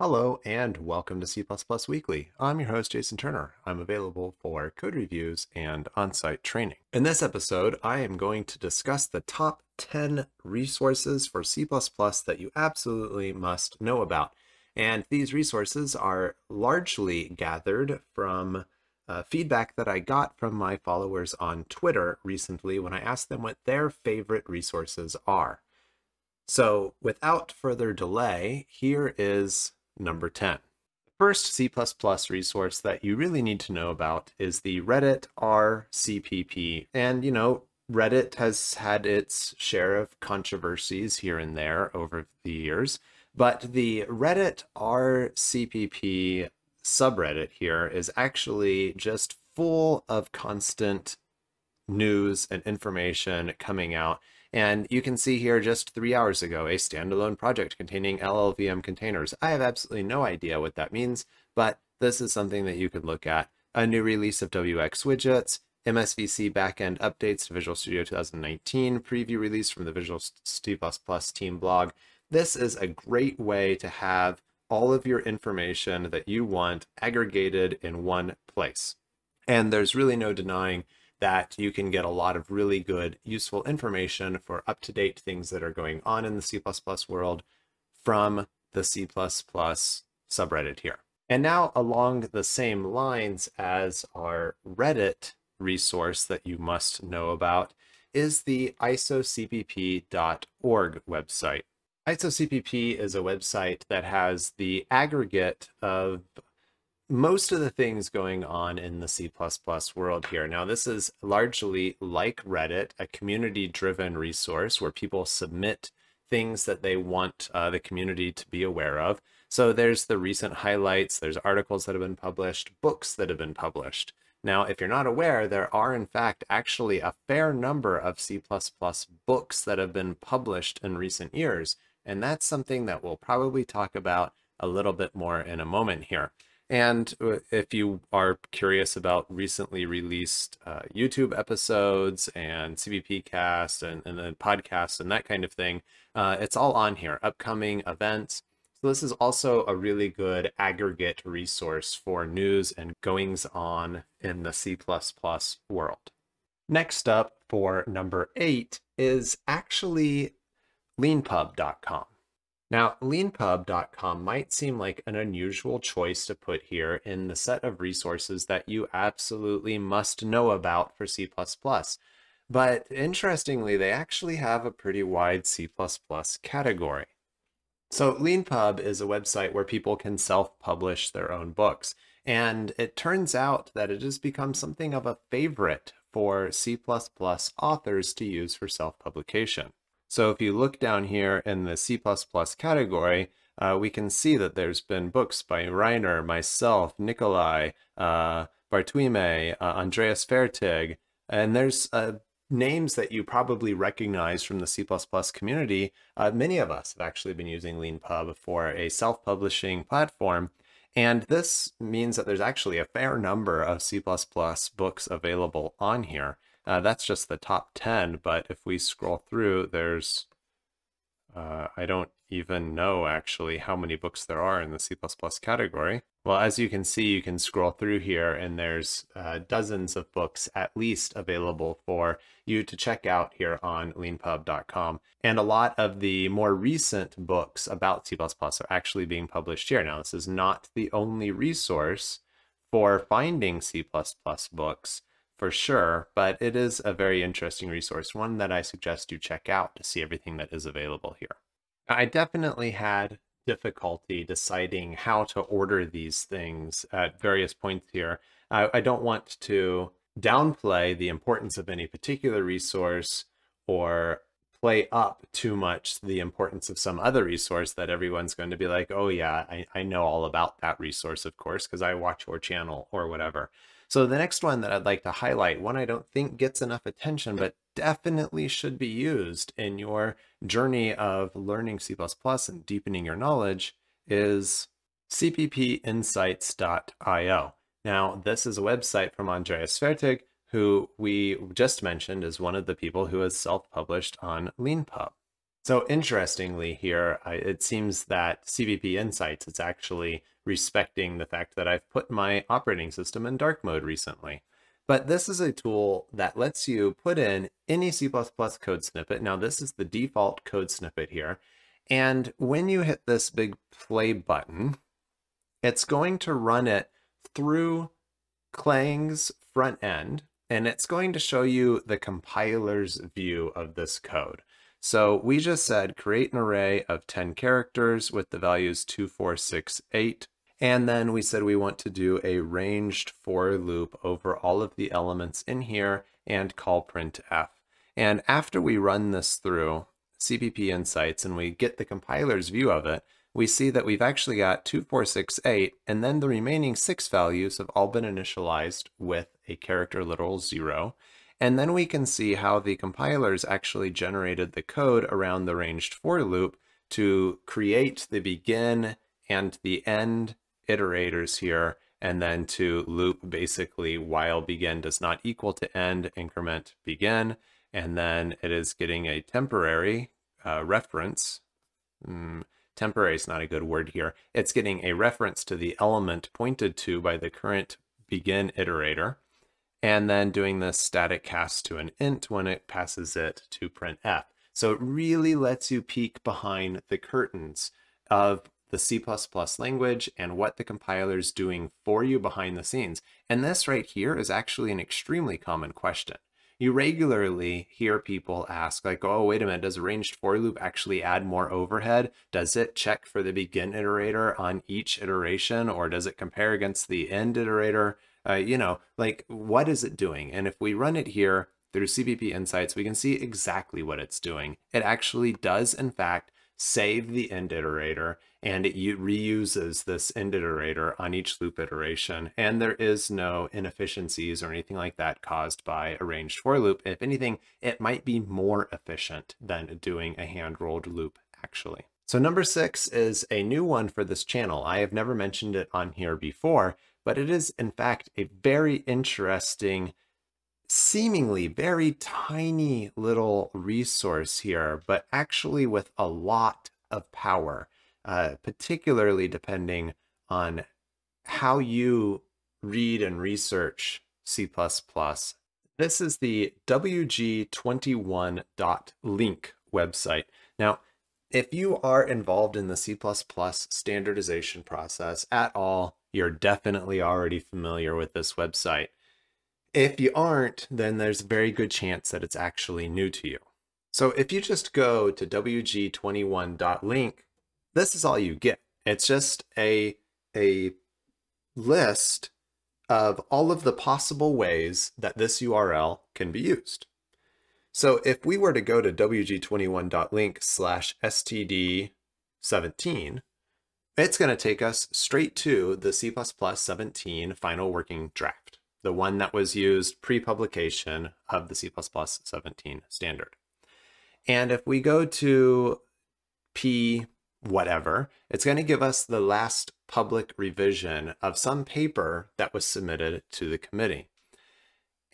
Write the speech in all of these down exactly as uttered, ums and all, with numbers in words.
Hello and welcome to C plus plus Weekly. I'm your host, Jason Turner. I'm available for code reviews and on-site training. In this episode, I am going to discuss the top ten resources for C plus plus that you absolutely must know about. And these resources are largely gathered from uh, feedback that I got from my followers on Twitter recently when I asked them what their favorite resources are. So without further delay, here is number ten. The first C plus plus resource that you really need to know about is the Reddit r slash C P P. And, you know, Reddit has had its share of controversies here and there over the years, but the Reddit r slash C P P subreddit here is actually just full of constant news and information coming out. And you can see here just three hours ago, a standalone project containing L L V M containers. I have absolutely no idea what that means, but this is something that you can look at. A new release of W X Widgets, M S V C backend updates to Visual Studio twenty nineteen, preview release from the Visual C plus plus team blog. This is a great way to have all of your information that you want aggregated in one place. And there's really no denying that you can get a lot of really good, useful information for up-to-date things that are going on in the C plus plus world from the C plus plus subreddit here. And now along the same lines as our Reddit resource that you must know about is the iso c p p dot org website. iso c p p is a website that has the aggregate of most of the things going on in the C plus plus world here. Now, this is largely like Reddit, a community-driven resource where people submit things that they want uh, the community to be aware of. So there's the recent highlights, there's articles that have been published, books that have been published. Now, if you're not aware, there are, in fact, actually a fair number of C plus plus books that have been published in recent years, and that's something that we'll probably talk about a little bit more in a moment here. And if you are curious about recently released uh, YouTube episodes and C P P Cast and, and the podcasts and that kind of thing, uh, it's all on here, upcoming events. So this is also a really good aggregate resource for news and goings on in the C plus plus world. Next up for number eight is actually lean pub dot com. Now, lean pub dot com might seem like an unusual choice to put here in the set of resources that you absolutely must know about for C plus plus. But interestingly, they actually have a pretty wide C plus plus category. So LeanPub is a website where people can self-publish their own books. And it turns out that it has become something of a favorite for C plus plus authors to use for self-publication. So if you look down here in the C plus plus category, uh, we can see that there's been books by Reiner, myself, Nikolai, uh, Bartwime, uh, Andreas Fertig, and there's uh, names that you probably recognize from the C plus plus community. Uh, many of us have actually been using LeanPub for a self-publishing platform, and this means that there's actually a fair number of C plus plus books available on here. Uh, that's just the top ten, but if we scroll through, there's, uh, I don't even know actually how many books there are in the C plus plus category. Well, as you can see, you can scroll through here and there's uh, dozens of books at least available for you to check out here on lean pub dot com. And a lot of the more recent books about C plus plus are actually being published here. Now, this is not the only resource for finding C plus plus books, for sure, but it is a very interesting resource, one that I suggest you check out to see everything that is available here. I definitely had difficulty deciding how to order these things at various points here. I, I don't want to downplay the importance of any particular resource or play up too much the importance of some other resource that everyone's going to be like, oh yeah, I, I know all about that resource, of course, because I watch your channel or whatever. So the next one that I'd like to highlight, one I don't think gets enough attention, but definitely should be used in your journey of learning C plus plus and deepening your knowledge, is c p p insights dot i o. Now, this is a website from Andreas Fertig, who we just mentioned is one of the people who has self-published on LeanPub. So interestingly here, I, it seems that C P P Insights is actually respecting the fact that I've put my operating system in dark mode recently. But this is a tool that lets you put in any C plus plus code snippet. Now this is the default code snippet here. And when you hit this big play button, it's going to run it through Clang's front end, and it's going to show you the compiler's view of this code. So we just said create an array of ten characters with the values two, four, six, eight. And then we said we want to do a ranged for loop over all of the elements in here and call printf. And after we run this through C P P Insights and we get the compiler's view of it, we see that we've actually got two, four, six, eight, and then the remaining six values have all been initialized with a character literal zero. And then we can see how the compilers actually generated the code around the ranged for loop to create the begin and the end iterators here, and then to loop basically while begin does not equal to end, increment begin, and then it is getting a temporary uh, reference. Mm, temporary is not a good word here. It's getting a reference to the element pointed to by the current begin iterator, and then doing the static cast to an int when it passes it to printf. So it really lets you peek behind the curtains of the C plus plus language and what the compiler is doing for you behind the scenes. And this right here is actually an extremely common question. You regularly hear people ask like, oh, wait a minute, does ranged for loop actually add more overhead? Does it check for the begin iterator on each iteration, or does it compare against the end iterator? Uh, you know, like what is it doing? And if we run it here through C P P Insights, we can see exactly what it's doing. It actually does, in fact, save the end iterator, and it reuses this end iterator on each loop iteration, and there is no inefficiencies or anything like that caused by a ranged for loop. If anything, it might be more efficient than doing a hand-rolled loop, actually. So number six is a new one for this channel. I have never mentioned it on here before, but it is, in fact, a very interesting, seemingly very tiny little resource here, but actually with a lot of power. Uh, particularly depending on how you read and research C plus plus. This is the W G twenty-one dot link website. Now, if you are involved in the C plus plus standardization process at all, you're definitely already familiar with this website. If you aren't, then there's a very good chance that it's actually new to you. So if you just go to W G twenty-one dot link, this is all you get. It's just a, a list of all of the possible ways that this U R L can be used. So if we were to go to W G twenty-one dot link slash S T D seventeen, it's going to take us straight to the C plus plus seventeen final working draft, the one that was used pre-publication of the C plus plus seventeen standard. And if we go to P whatever, it's going to give us the last public revision of some paper that was submitted to the committee.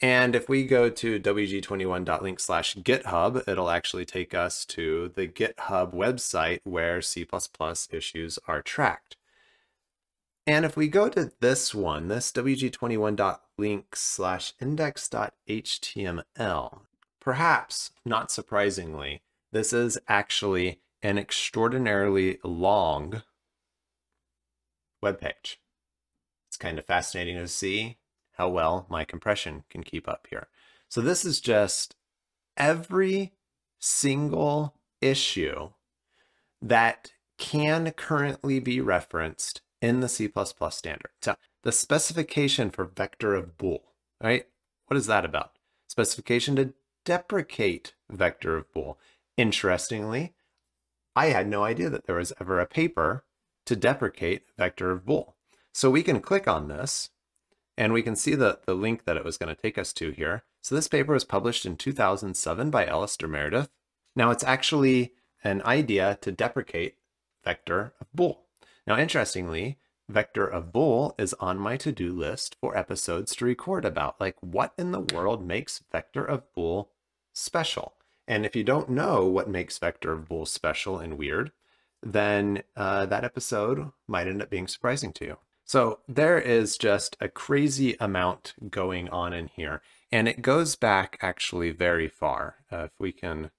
And if we go to W G twenty-one dot link slash GitHub, it'll actually take us to the GitHub website where C plus plus issues are tracked. And if we go to this one, this W G twenty-one dot link slash index dot H T M L, perhaps not surprisingly, this is actually an extraordinarily long web page. It's kind of fascinating to see how well my compression can keep up here. So this is just every single issue that can currently be referenced in the C plus plus standard. So the specification for vector of bool, right? What is that about? Specification to deprecate vector of bool. Interestingly, I had no idea that there was ever a paper to deprecate vector of bool. So we can click on this and we can see the, the link that it was going to take us to here. So this paper was published in two thousand seven by Alistair Meredith. Now it's actually an idea to deprecate vector of bool. Now, interestingly, vector of bool is on my to-do list for episodes to record about. Like, what in the world makes vector of bool special? And if you don't know what makes vector bools special and weird, then uh, that episode might end up being surprising to you. So there is just a crazy amount going on in here. And it goes back actually very far. Uh, if we can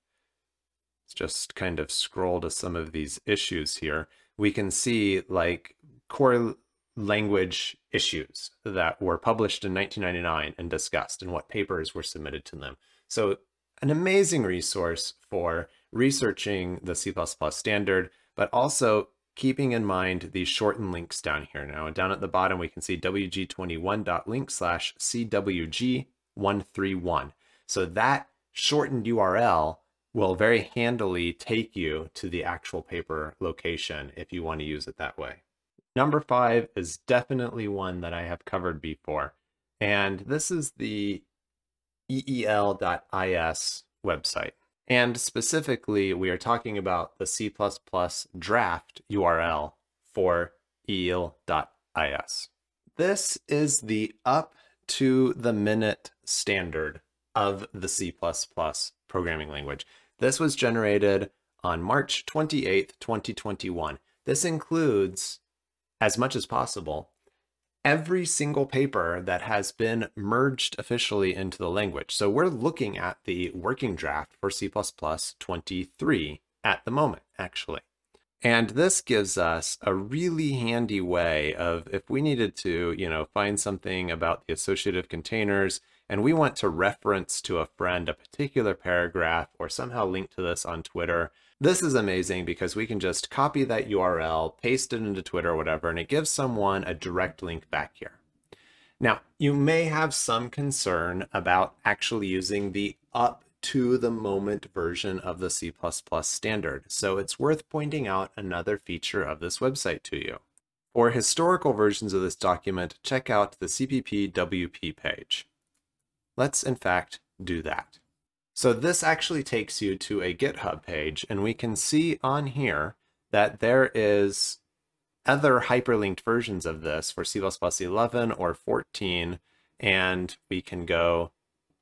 just kind of scroll to some of these issues here, we can see like core language issues that were published in nineteen ninety-nine and discussed and what papers were submitted to them. So an amazing resource for researching the C plus plus standard, but also keeping in mind the shortened links down here. Now, down at the bottom, we can see W G twenty-one dot link slash C W G one thirty-one. So that shortened U R L will very handily take you to the actual paper location if you want to use it that way. Number five is definitely one that I have covered before. And this is the eel dot is website. And specifically, we are talking about the C plus plus draft U R L for eel dot is. This is the up-to-the-minute standard of the C plus plus programming language. This was generated on March twenty-eighth, twenty twenty-one. This includes, as much as possible, every single paper that has been merged officially into the language. So we're looking at the working draft for C plus plus twenty-three at the moment, actually. And this gives us a really handy way of, if we needed to, you know, find something about the associative containers, and we want to reference to a friend a particular paragraph or somehow link to this on Twitter. This is amazing because we can just copy that U R L, paste it into Twitter or whatever, and it gives someone a direct link back here. Now, you may have some concern about actually using the up-to-the-moment version of the C plus plus standard. So it's worth pointing out another feature of this website to you. For historical versions of this document, check out the C P P W P page. Let's, in fact, do that. So this actually takes you to a GitHub page, and we can see on here that there is other hyperlinked versions of this for C plus plus eleven or fourteen, and we can go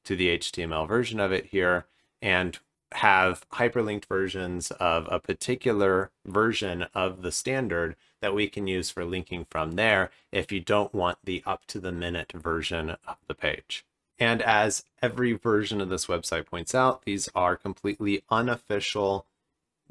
to the H T M L version of it here and have hyperlinked versions of a particular version of the standard that we can use for linking from there if you don't want the up-to-the-minute version of the page. And as every version of this website points out, these are completely unofficial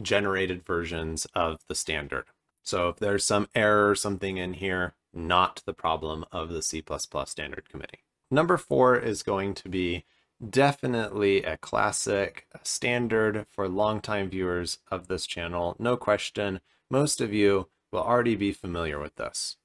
generated versions of the standard. So if there's some error or something in here, not the problem of the C plus plus standard committee. Number four is going to be definitely a classic standard for longtime viewers of this channel. No question, most of you will already be familiar with this.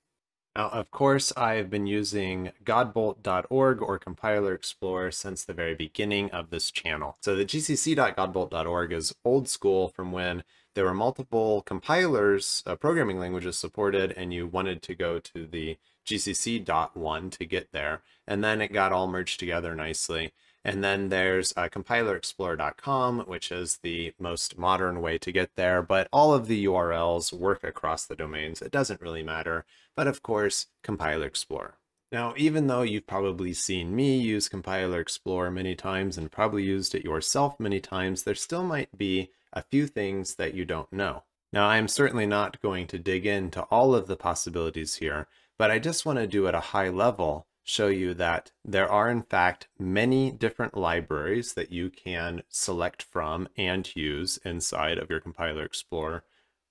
Now, of course, I've been using godbolt dot org or Compiler Explorer since the very beginning of this channel. So the G C C dot godbolt dot org is old school from when there were multiple compilers, uh, programming languages supported, and you wanted to go to the G C C dot one to get there. And then it got all merged together nicely. And then there's uh, compiler explorer dot com, which is the most modern way to get there. But all of the U R Ls work across the domains. It doesn't really matter. But of course, Compiler Explorer. Now, even though you've probably seen me use Compiler Explorer many times and probably used it yourself many times, there still might be a few things that you don't know. Now, I'm certainly not going to dig into all of the possibilities here, but I just want to do at a high level show you that there are, in fact, many different libraries that you can select from and use inside of your Compiler Explorer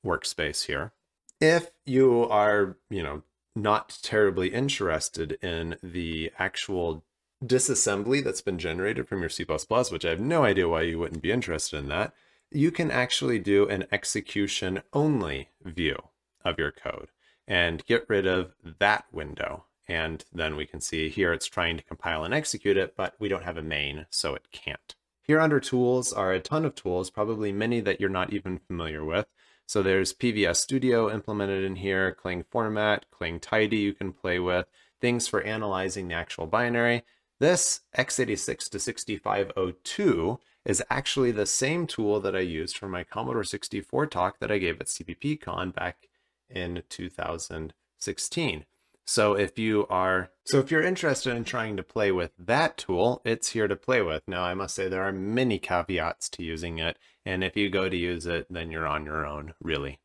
workspace here. If you are, you know, not terribly interested in the actual disassembly that's been generated from your C plus plus, which I have no idea why you wouldn't be interested in that, you can actually do an execution-only view of your code and get rid of that window. And then we can see here it's trying to compile and execute it, but we don't have a main, so it can't. Here under tools are a ton of tools, probably many that you're not even familiar with. So there's P V S Studio implemented in here, Clang Format, Clang Tidy you can play with, things for analyzing the actual binary. This x eighty-six to sixty-five oh two is actually the same tool that I used for my Commodore sixty-four talk that I gave at CppCon back in two thousand sixteen. So if you are, so if you're interested in trying to play with that tool, it's here to play with. Now, I must say there are many caveats to using it. And if you go to use it, then you're on your own, really.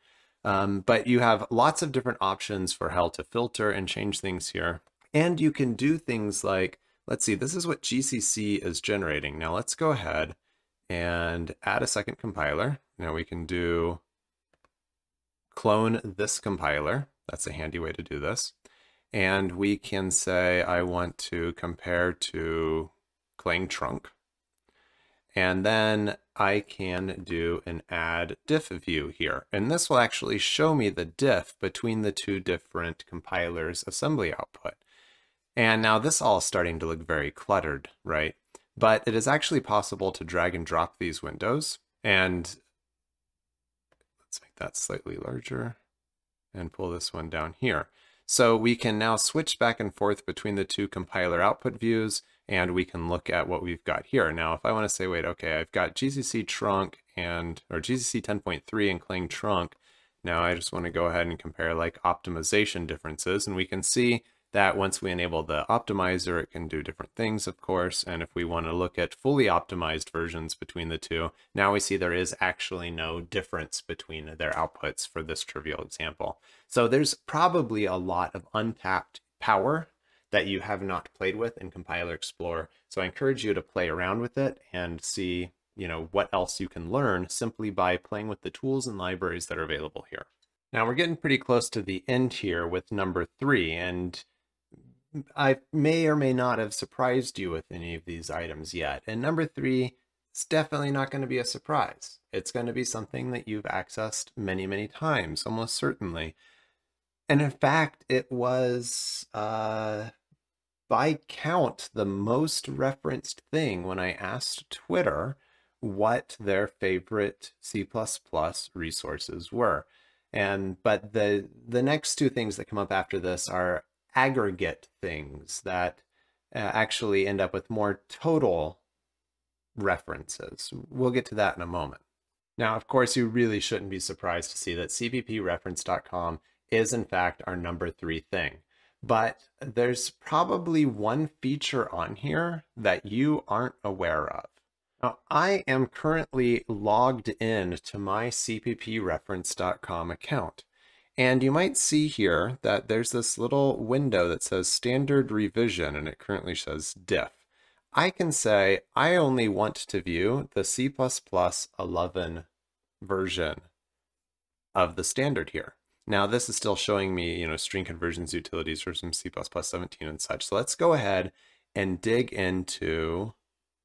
Um, but you have lots of different options for how to filter and change things here. And you can do things like, let's see, this is what G C C is generating. Now let's go ahead and add a second compiler. Now we can do clone this compiler. That's a handy way to do this. And we can say, I want to compare to Clang trunk. And then I can do an add diff view here. And this will actually show me the diff between the two different compilers' assembly output. And now this all is starting to look very cluttered, right? But it is actually possible to drag and drop these windows. And let's make that slightly larger and pull this one down here. So we can now switch back and forth between the two compiler output views, and we can look at what we've got here. Now, if I want to say, wait, okay, I've got G C C trunk and, or G C C ten point three and Clang trunk. Now I just want to go ahead and compare like optimization differences. And we can see that once we enable the optimizer, it can do different things, of course. And if we want to look at fully optimized versions between the two, now we see there is actually no difference between their outputs for this trivial example. So there's probably a lot of untapped power that you have not played with in Compiler Explorer. So I encourage you to play around with it and see, you know, what else you can learn simply by playing with the tools and libraries that are available here. Now we're getting pretty close to the end here with number three, and I may or may not have surprised you with any of these items yet. And number three is definitely not going to be a surprise. It's going to be something that you've accessed many, many times, almost certainly. And in fact, it was, uh, by count, the most referenced thing when I asked Twitter what their favorite C plus plus resources were. And, but the, the next two things that come up after this are aggregate things that uh, actually end up with more total references. We'll get to that in a moment. Now, of course, you really shouldn't be surprised to see that C P P reference dot com is in fact our number three thing. But there's probably one feature on here that you aren't aware of. Now, I am currently logged in to my C P P reference dot com account. And you might see here that there's this little window that says standard revision, and it currently says diff. I can say, I only want to view the C plus plus eleven version of the standard here. Now this is still showing me, you know, string conversions utilities for some C plus plus seventeen and such. So let's go ahead and dig into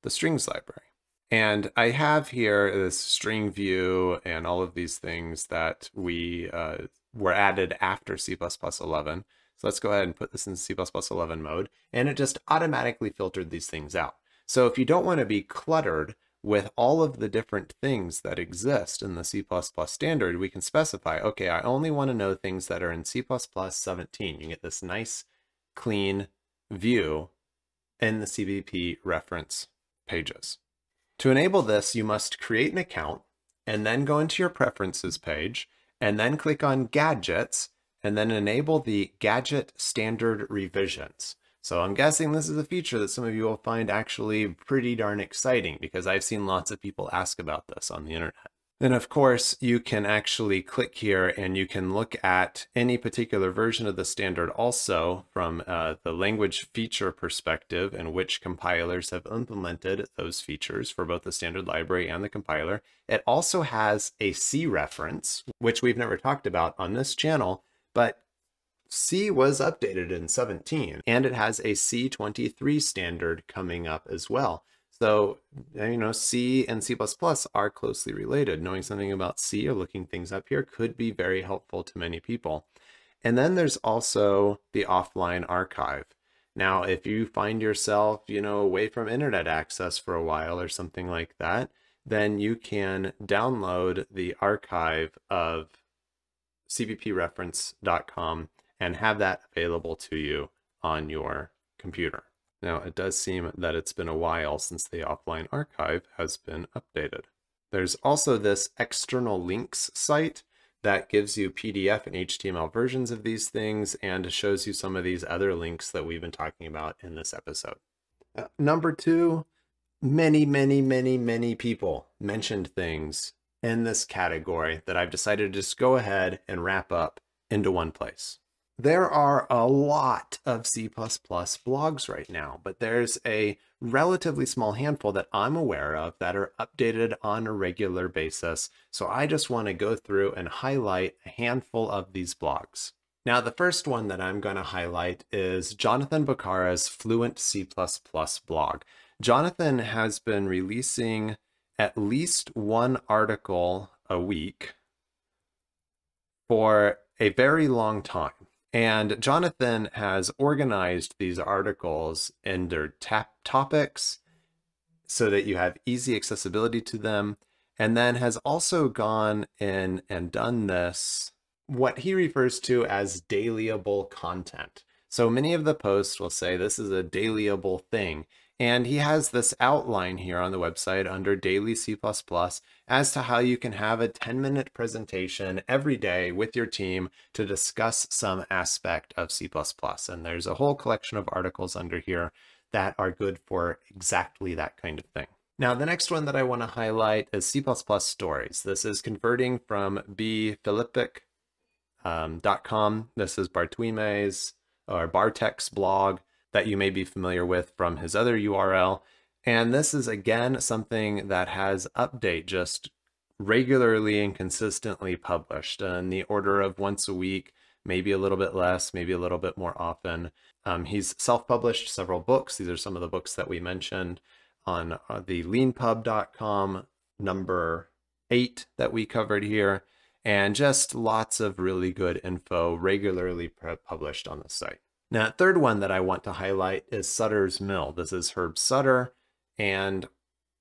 the strings library. And I have here this string view and all of these things that we uh, were added after C plus plus eleven. So let's go ahead and put this in C plus plus eleven mode, and it just automatically filtered these things out. So if you don't want to be cluttered with all of the different things that exist in the C plus plus standard, we can specify, okay, I only want to know things that are in C plus plus seventeen. You get this nice, clean view in the C P P reference pages. To enable this, you must create an account and then go into your preferences page and then click on gadgets and then enable the gadget standard revisions. So I'm guessing this is a feature that some of you will find actually pretty darn exciting, because I've seen lots of people ask about this on the internet. Then of course you can actually click here and you can look at any particular version of the standard also from uh, the language feature perspective, and which compilers have implemented those features for both the standard library and the compiler. It also has a C reference, which we've never talked about on this channel, but C was updated in seventeen, and it has a C twenty-three standard coming up as well. So, you know, C and C plus plus are closely related. Knowing something about C or looking things up here could be very helpful to many people. And then there's also the offline archive. Now, if you find yourself, you know, away from internet access for a while or something like that, then you can download the archive of C P P reference dot com and have that available to you on your computer. Now, it does seem that it's been a while since the offline archive has been updated. There's also this external links site that gives you P D F and H T M L versions of these things and shows you some of these other links that we've been talking about in this episode. Uh, number two, many, many, many, many people mentioned things in this category that I've decided to just go ahead and wrap up into one place. There are a lot of C plus plus blogs right now, but there's a relatively small handful that I'm aware of that are updated on a regular basis. So I just want to go through and highlight a handful of these blogs. Now, the first one that I'm going to highlight is Jonathan Bacara's Fluent C plus plus blog. Jonathan has been releasing at least one article a week for a very long time. And Jonathan has organized these articles under tap topics so that you have easy accessibility to them, and then has also gone in and done this, what he refers to as dailyable content. So many of the posts will say this is a dailyable thing. And he has this outline here on the website under Daily C plus plus as to how you can have a ten minute presentation every day with your team to discuss some aspect of C plus plus. And there's a whole collection of articles under here that are good for exactly that kind of thing. Now, the next one that I want to highlight is C plus plus Stories. This is converting from b philippic dot com. Um, this is Bartwime's or Bartek's blog that you may be familiar with from his other U R L. And this is, again, something that has update just regularly and consistently published in the order of once a week, maybe a little bit less, maybe a little bit more often. Um, he's self-published several books. These are some of the books that we mentioned on the lean pub dot com number eight that we covered here, and just lots of really good info regularly published on the site. Now, third one that I want to highlight is Sutter's Mill. This is Herb Sutter, and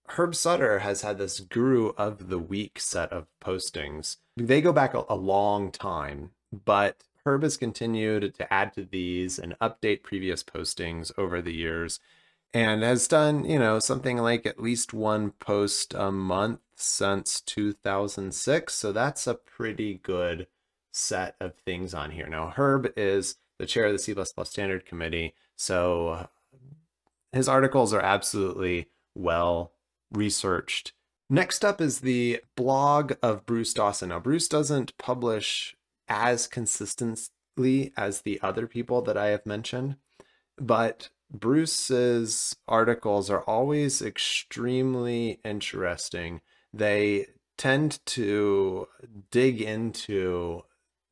Herb Sutter has had this Guru of the Week set of postings. They go back a, a long time, but Herb has continued to add to these and update previous postings over the years, and has done, you know, something like at least one post a month since two thousand six. So that's a pretty good set of things on here. Now, Herb is the chair of the C plus plus Standard Committee, so his articles are absolutely well researched. Next up is the blog of Bruce Dawson. Now, Bruce doesn't publish as consistently as the other people that I have mentioned, but Bruce's articles are always extremely interesting. They tend to dig into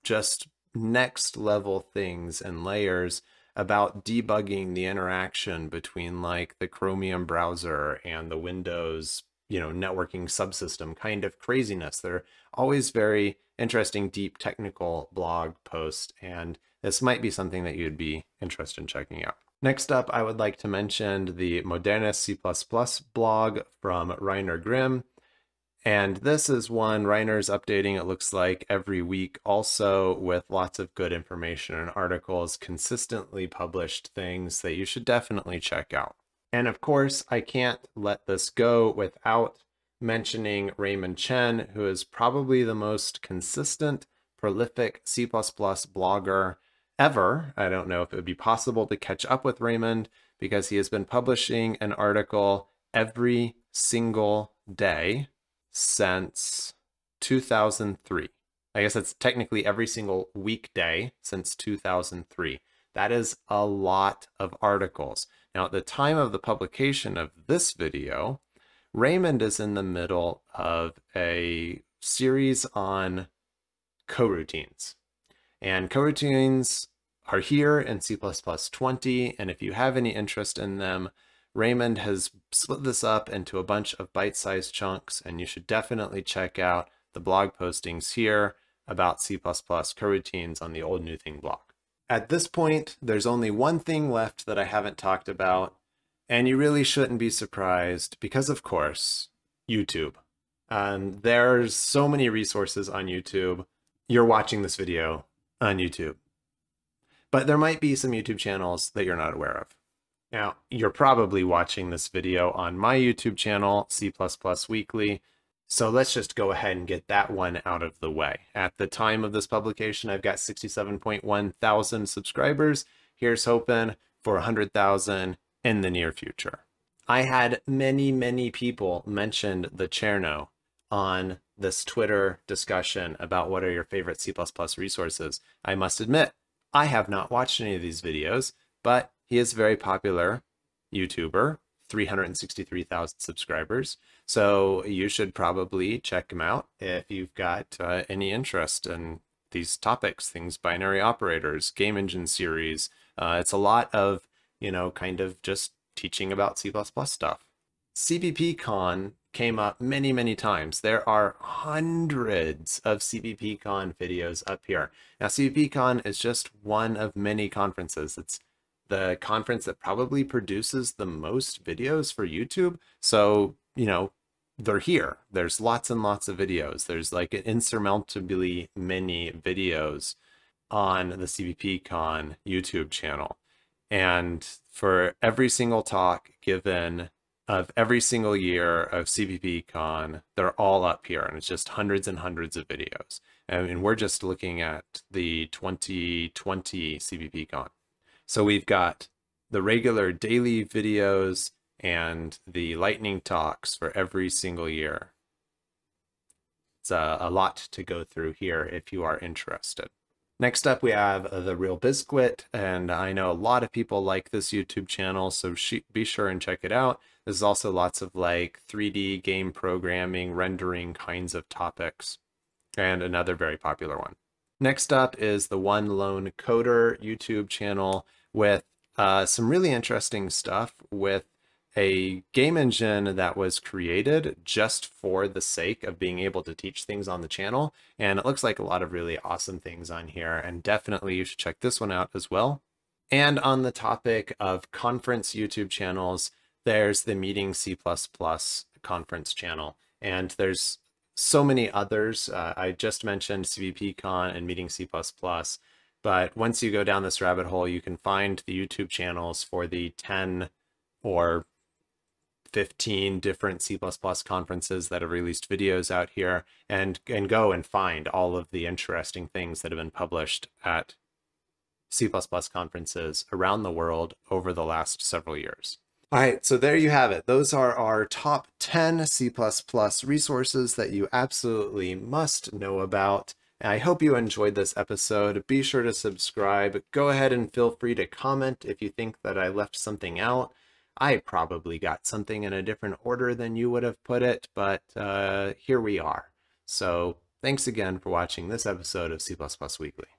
just next level things and layers about debugging the interaction between like the Chromium browser and the Windows, you know, networking subsystem kind of craziness. They're always very interesting, deep technical blog posts, and this might be something that you'd be interested in checking out. Next up, I would like to mention the Modernist C plus plus blog from Reiner Grimm. And this is one Reiner's updating, it looks like, every week, also with lots of good information and articles, consistently published things that you should definitely check out. And of course, I can't let this go without mentioning Raymond Chen, who is probably the most consistent, prolific C plus plus blogger ever. I don't know if it would be possible to catch up with Raymond, because he has been publishing an article every single day since two thousand three. I guess that's technically every single weekday since two thousand three. That is a lot of articles. Now, at the time of the publication of this video, Raymond is in the middle of a series on coroutines. And coroutines are here in C plus plus twenty, and if you have any interest in them, Raymond has split this up into a bunch of bite-sized chunks, and you should definitely check out the blog postings here about C plus plus coroutines on the Old New Thing blog. At this point, there's only one thing left that I haven't talked about, and you really shouldn't be surprised because, of course, YouTube. Um, there's so many resources on YouTube. You're watching this video on YouTube. But there might be some YouTube channels that you're not aware of. Now, you're probably watching this video on my YouTube channel, C plus plus Weekly, So let's just go ahead and get that one out of the way. At the time of this publication, I've got sixty-seven point one thousand subscribers. Here's hoping for one hundred thousand in the near future. I had many, many people mention the Cherno on this Twitter discussion about what are your favorite C plus plus resources. I must admit, I have not watched any of these videos, but he is a very popular YouTuber, three hundred sixty-three thousand subscribers. So you should probably check him out if you've got uh, any interest in these topics, things, binary operators, game engine series. Uh, it's a lot of, you know, kind of just teaching about C plus plus stuff. CppCon came up many, many times. There are hundreds of CppCon videos up here. Now, CppCon is just one of many conferences. It's the conference that probably produces the most videos for YouTube. So, you know, they're here. There's lots and lots of videos. There's like insurmountably many videos on the CppCon YouTube channel. And for every single talk given of every single year of CppCon, they're all up here, and it's just hundreds and hundreds of videos. I mean, we're just looking at the twenty twenty CppCon. So we've got the regular daily videos and the lightning talks for every single year. It's a, a lot to go through here if you are interested. Next up, we have The Real Biscuit, and I know a lot of people like this YouTube channel, so be sure and check it out. There's also lots of like three D game programming, rendering kinds of topics, and another very popular one. Next up is the One Lone Coder YouTube channel with uh, some really interesting stuff with a game engine that was created just for the sake of being able to teach things on the channel. And it looks like a lot of really awesome things on here, and definitely you should check this one out as well. And on the topic of conference YouTube channels, there's the Meeting C plus plus conference channel, and there's so many others. Uh, I just mentioned CppCon and Meeting C plus plus, but once you go down this rabbit hole, you can find the YouTube channels for the ten or fifteen different C plus plus conferences that have released videos out here, and, and go and find all of the interesting things that have been published at C plus plus conferences around the world over the last several years. All right, so there you have it. Those are our top ten C plus plus resources that you absolutely must know about. And I hope you enjoyed this episode. Be sure to subscribe. Go ahead and feel free to comment if you think that I left something out. I probably got something in a different order than you would have put it, but uh, here we are. So thanks again for watching this episode of C plus plus Weekly.